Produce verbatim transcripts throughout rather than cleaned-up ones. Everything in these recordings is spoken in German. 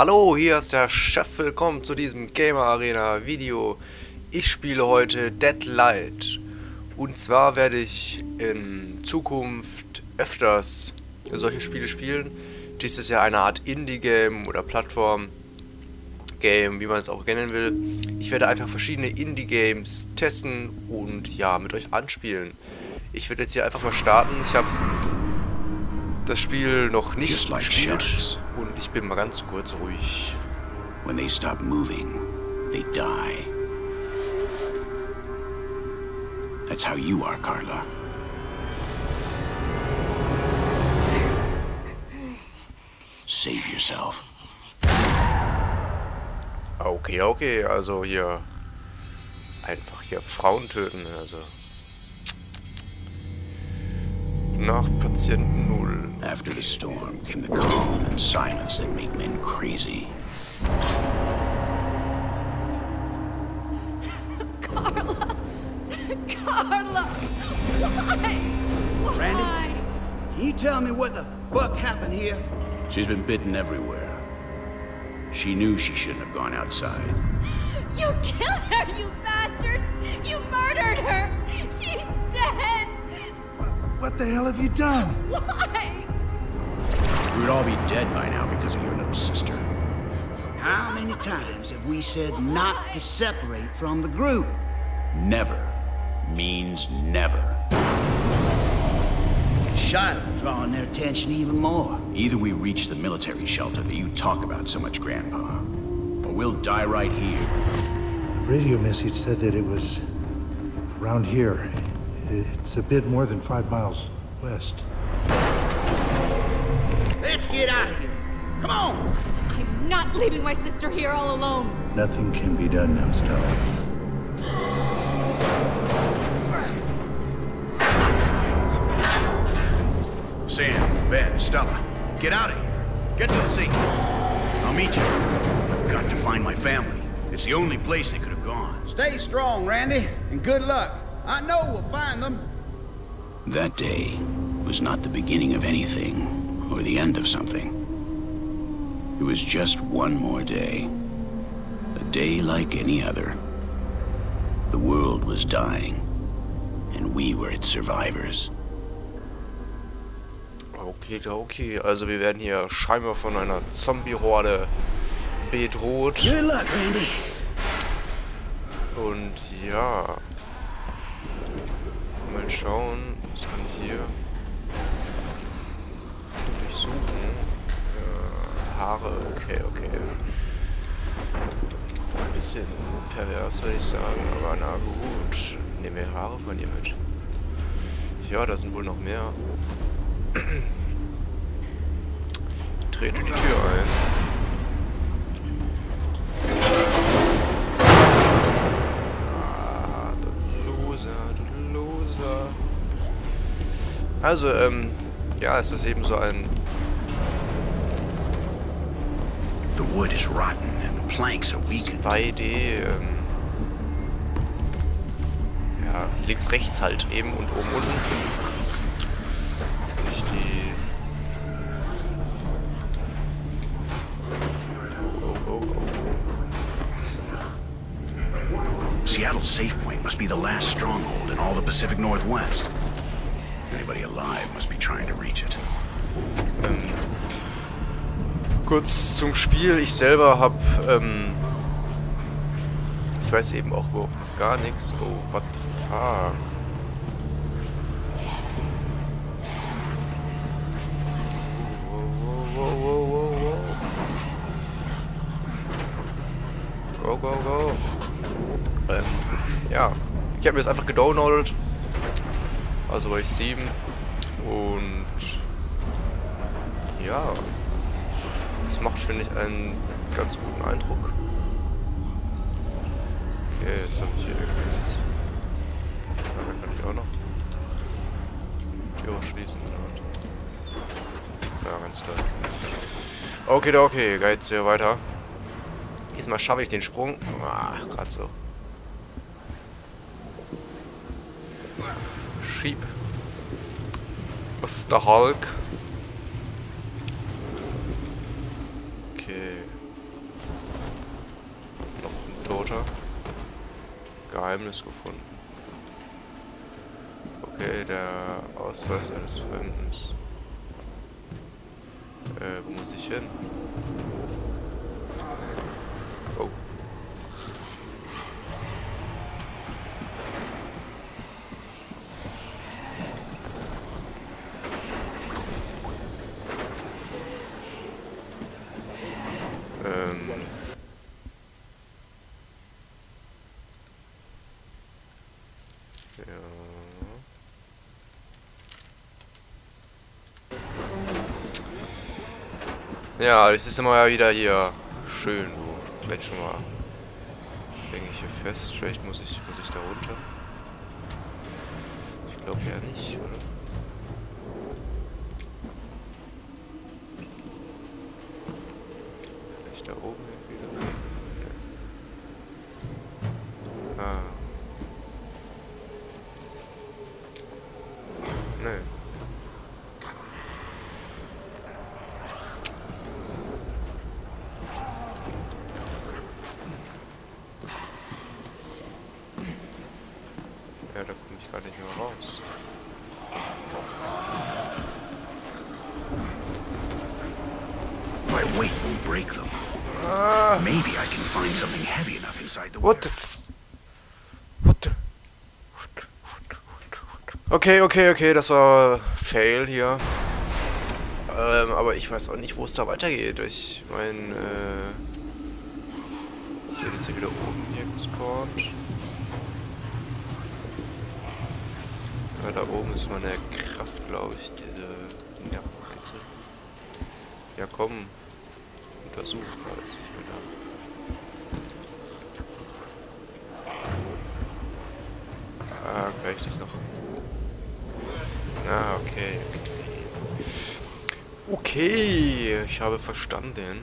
Hallo, hier ist der Chef, willkommen zu diesem Gamer Arena Video. Ich spiele heute Deadlight. Und zwar werde ich in Zukunft öfters solche Spiele spielen. Dies ist ja eine Art Indie-Game oder Plattform-Game, wie man es auch nennen will. Ich werde einfach verschiedene Indie-Games testen und ja, mit euch anspielen. Ich werde jetzt hier einfach mal starten. Ich habe das Spiel noch nicht like gespielt sharks. Und ich bin mal ganz kurz ruhig. When they stop moving, they die. That's how you are, Carla. Save yourself. Okay, okay, also hier einfach hier Frauen töten, also nach Patient Null. After the storm came the calm and silence that make men crazy. Carla! Carla! Why? Why? Randy, can you tell me what the fuck happened here? She's been bitten everywhere. She knew she shouldn't have gone outside. You killed her, you bastard! You murdered her! She's dead! What the hell have you done? Why? We would all be dead by now because of your little sister. How many times have we said Why? Not to separate from the group? Never means never. Shot drawing their attention even more. Either we reach the military shelter that you talk about so much, Grandpa, or we'll die right here. The radio message said that it was around here. It's a bit more than five miles west. Let's get out of here. Come on! I'm not leaving my sister here all alone. Nothing can be done now, Stella. Sam, Ben, Stella, get out of here. Get to the sea. I'll meet you. I've got to find my family. It's the only place they could have gone. Stay strong, Randy, and good luck. I know we'll find them. That day was not the beginning of anything or the end of something. It was just one more day. A day like any other. The world was dying, and we were its survivors. Okay, okay, also wir werden hier scheinbar von einer Zombie-Horde bedroht. Good luck, Randy. Und ja. Mal schauen, was kann ich hier durchsuchen? Ja, Haare, okay, okay. Ein bisschen pervers, würde ich sagen, aber na gut. Nehmen wir Haare von ihr mit. Ja, da sind wohl noch mehr. Trete die Tür ein. Also, ähm, ja, es ist eben so ein. zwei D, ähm, ja, links, rechts halt eben und oben, unten. Nicht die. Oh, oh, oh. Seattle's Safe Point must be the last stronghold in all the Pacific Northwest. Anybody alive must be trying to reach it. Ähm, kurz zum Spiel. Ich selber habe, ähm, ich weiß eben auch überhaupt gar nichts. Oh, what the fuck? Wow, wow, wow, wow, wow. Go, go, go. Ähm, ja, ich habe mir das einfach gedownloadet. Also bei Steam und ja, das macht, finde ich, einen ganz guten Eindruck. Okay, jetzt habe ich hier irgendwas. Ja, da kann ich auch noch Tür schließen. Ja, ganz klar. Okay, okay, geht's hier weiter. Diesmal schaffe ich den Sprung. Ah, gerade so. Schieb. Was ist der Hulk? Okay. Minnesota. Geheimnis gefunden. Okay, der Ausweis eines Fremden. Äh, wo muss ich hin? Oh. Ähm. Ja. Ja, das ist immer wieder hier schön, wo gleich schon mal irgendwelche fest. Vielleicht muss ich, muss ich da runter. Ich glaube ja nicht, oder? Vielleicht da oben irgendwie. Ja. Ah. Nö. Ja, da komme ich gar nicht mehr raus. By weight will break them. Ah. Maybe I can find something heavy enough inside the. What the? F What the? Okay, okay, okay, das war Fail hier. Ähm, aber ich weiß auch nicht, wo es da weitergeht. Ich meine, äh, ich werde jetzt hier wieder oben hier gespawnt. Ja, da oben ist meine Kraft, glaube ich, diese Nervenkitzel. Ja, komm. Untersuch mal, ist nicht mehr da. Ah, kann ich das noch? Ah, okay. Okay, ich habe verstanden.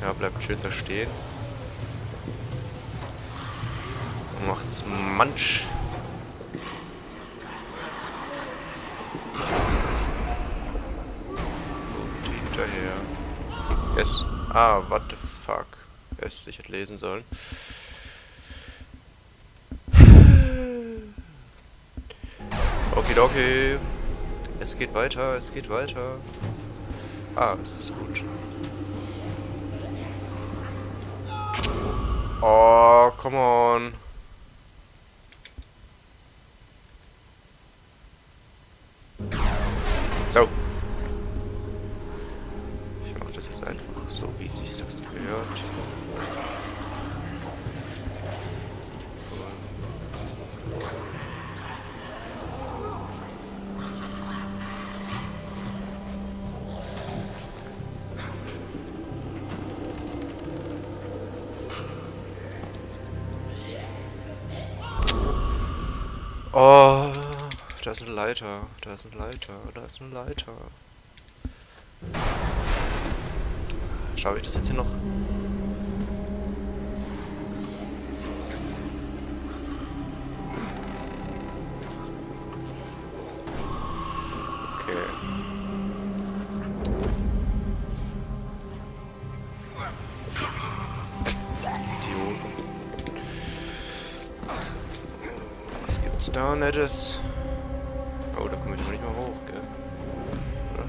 Ja, bleibt schön da stehen. Macht's manch. Und hinterher. Yes. Ah, what the fuck. Yes, ich hätte lesen sollen. Okidoki. Es geht weiter, es geht weiter. Ah, es ist gut. Oh, come on. So. Ich mache das jetzt einfach so, wie sich das gehört. Oh. Da ist eine Leiter, da ist eine Leiter, da ist eine Leiter. Schaffe ich das jetzt hier noch? Okay. Idioten. Was gibt's da Nettes? Oh, da komme ich noch nicht mal hoch, gell? Oder?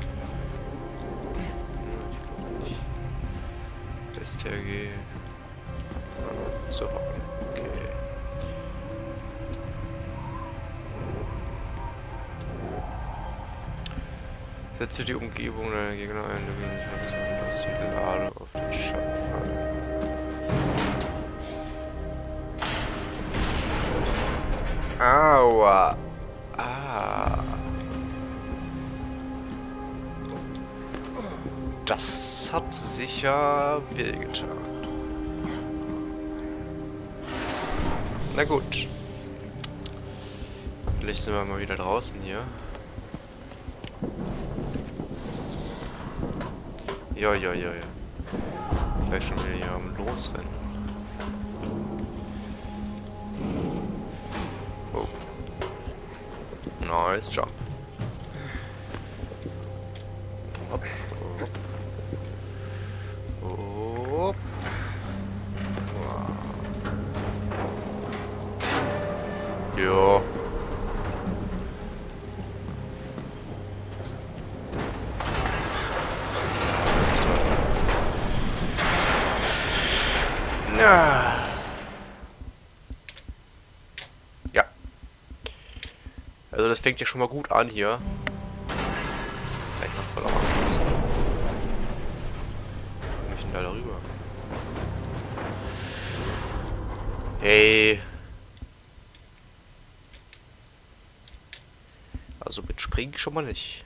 Nein, ich glaube nicht. S T R G. So, okay. Setze die Umgebung deiner Gegner ein, du wenig hast du und lass die Lade auf den Schatten fallen. Aua! Ah. Das hat sicher wehgetan. Na gut. Vielleicht sind wir mal wieder draußen hier. Ja, ja, ja, ja. Gleich schon wieder hier am Losrennen. Nice job. Hopp. Hopp. Ja. Ja. Also das fängt ja schon mal gut an hier. Vielleicht macht man auch mal. Komm ich denn da darüber? Hey. Also mit Springen schon mal nicht.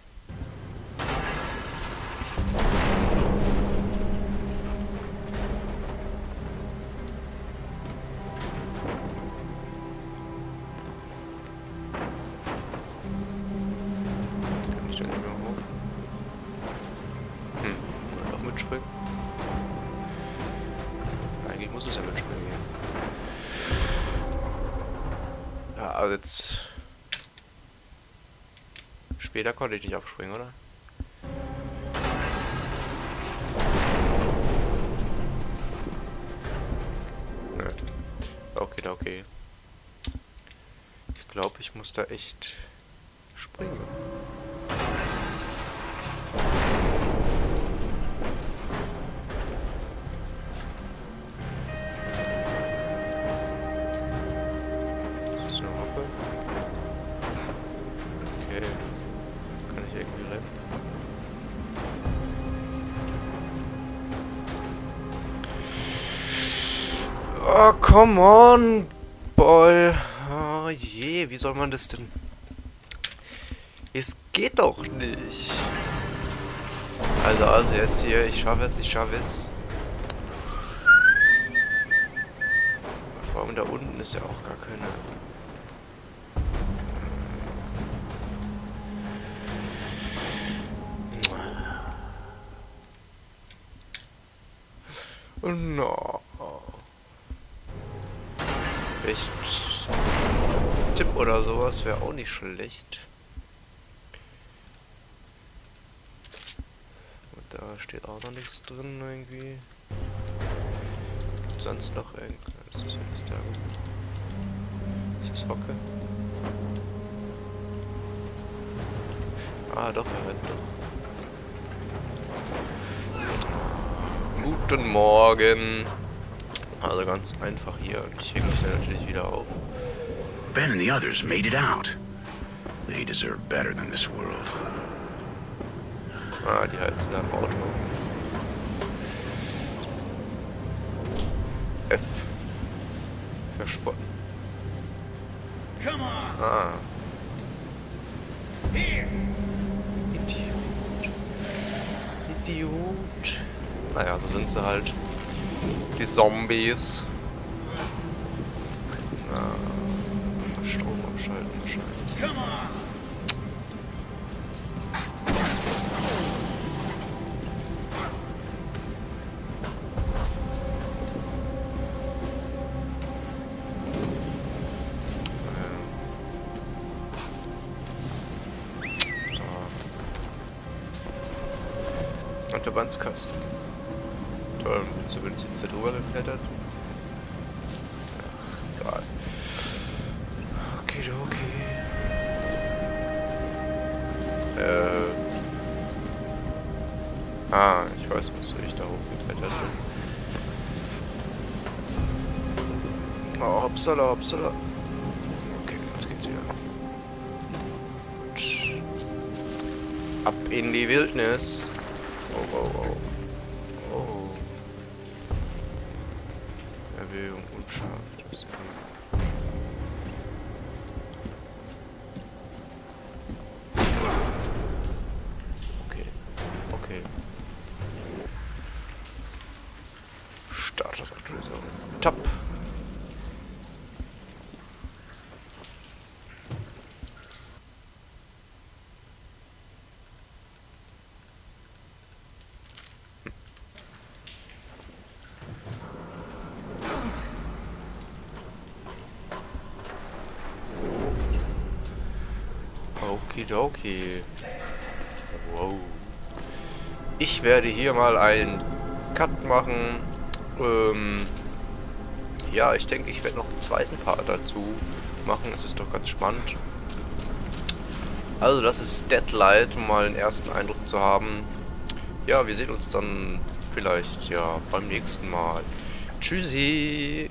Jetzt später konnte ich nicht abspringen, oder? Nö. Okay, da okay. Ich glaube, ich muss da echt springen. Oh, come on, boy. Oh je, wie soll man das denn? Es geht doch nicht. Also, also jetzt hier, ich schaffe es, ich schaffe es. Vor allem da unten ist ja auch gar keine. Oh no. Echt Tipp oder sowas wäre auch nicht schlecht. Und da steht auch noch nichts drin irgendwie. Und sonst noch irgendwas. Ist das, ist das Hocke? Ah doch, er rennt doch. Guten Morgen. Also ganz einfach hier, und ich hänge mich dann natürlich wieder auf. Ben and the others made it out. They deserve better than this world. Ah, die heizen da im Auto. F. Verspotten. Ah. Idiot. Idiot. Naja, so sind sie halt. Die Zombies. Ah, Strom abschalten wahrscheinlich. Ah. Und der Bandskasten. So bin ich jetzt da drüber geklettert. Ach Gott. Okay, okay. Äh. Ah, ich weiß, wieso ich da hochgeklettert bin. Oh, hoppsala, hoppsala. Okay, jetzt geht's wieder. Gut. Ab in die Wildnis. Oh, oh, oh. Okay, okay. Startschussaktualisierung. Top. Okidoki. Wow. Ich werde hier mal einen Cut machen. Ähm, ja, ich denke, ich werde noch einen zweiten Part dazu machen. Es ist doch ganz spannend. Also das ist Deadlight, um mal den ersten Eindruck zu haben. Ja, wir sehen uns dann vielleicht ja beim nächsten Mal. Tschüssi.